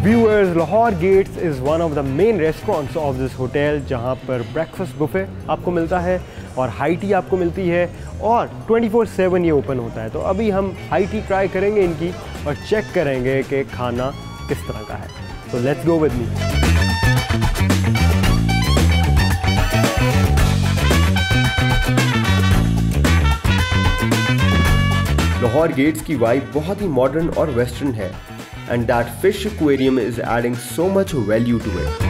Viewers, Lahore Gates is one of the main restaurants of this hotel जहाँ पर breakfast buffet आपको मिलता है और high tea आपको मिलती है और 24/7 ये open होता है। तो अभी हम high tea try करेंगे इनकी और check करेंगे कि खाना किस तरह का है। So let's go with me। Lahore gates की वाइब बहुत ही मॉडर्न और वेस्टर्न है and that fish aquarium is adding so much value to it.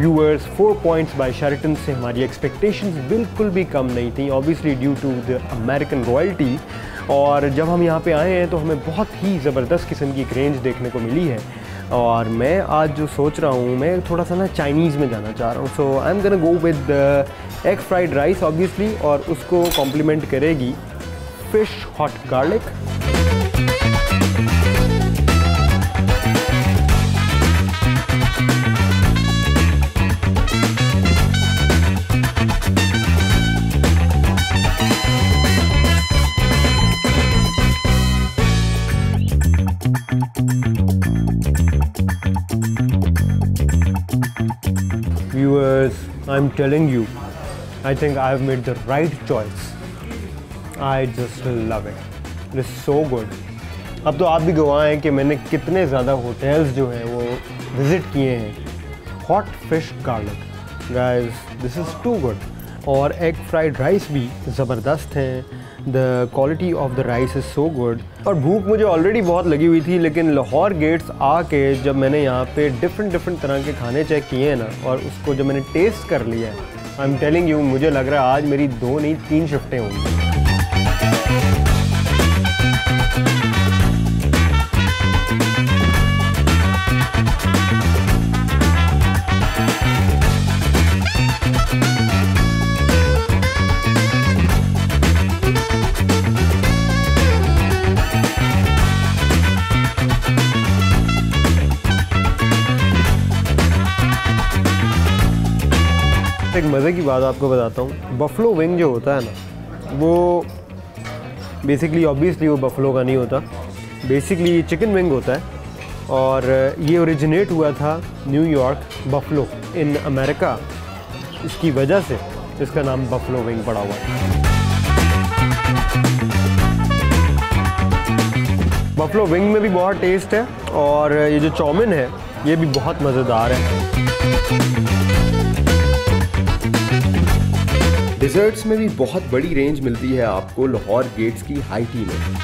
Viewers, 4 points by Sheraton से हमारी एक्सपेक्टेशंस बिल्कुल भी कम नहीं थी, obviously due to the American royalty. और जब हम यहाँ पे आए हैं तो हमें बहुत ही ज़बरदस्त किस्म की एक रेंज देखने को मिली है और मैं आज जो सोच रहा हूँ, मैं थोड़ा सा ना चाइनीज़ में जाना चाह रहा हूँ। So I am gonna go with egg fried rice obviously, और उसको कॉम्प्लीमेंट करेगी fish hot garlic. Viewers, I'm telling you, I think I've made the right choice. I just love it. It's so good. अब तो आप भी गवाह हैं कि मैंने कितने ज़्यादा होटल्स जो हैं वो विज़िट किए हैं। Hot fish garlic, guys this is too good. और एग फ्राइड राइस भी ज़बरदस्त हैं। The quality of the rice is so good। और भूख मुझे ऑलरेडी बहुत लगी हुई थी, लेकिन लाहौर गेट्स आके जब मैंने यहाँ पे डिफरेंट तरह के खाने चेक किए हैं ना, और उसको जब मैंने टेस्ट कर लिया, आई एम टेलिंग यू, मुझे लग रहा है आज मेरी 2 नहीं 3 शिफ्टें होंगी। एक मज़े की बात आपको बताता हूँ, बफलो विंग जो होता है ना, वो बेसिकली ऑब्वियसली वो बफलो का नहीं होता, बेसिकली चिकन विंग होता है। और ये ओरिजिनेट हुआ था न्यूयॉर्क, बफलो इन अमेरिका, इसकी वजह से इसका नाम बफलो विंग पड़ा हुआ है। बफलो विंग में भी बहुत टेस्ट है और ये जो चाउमिन है ये भी बहुत मज़ेदार है। डिज़र्ट्स में भी बहुत बड़ी रेंज मिलती है आपको लाहौर गेट्स की हाई टी में।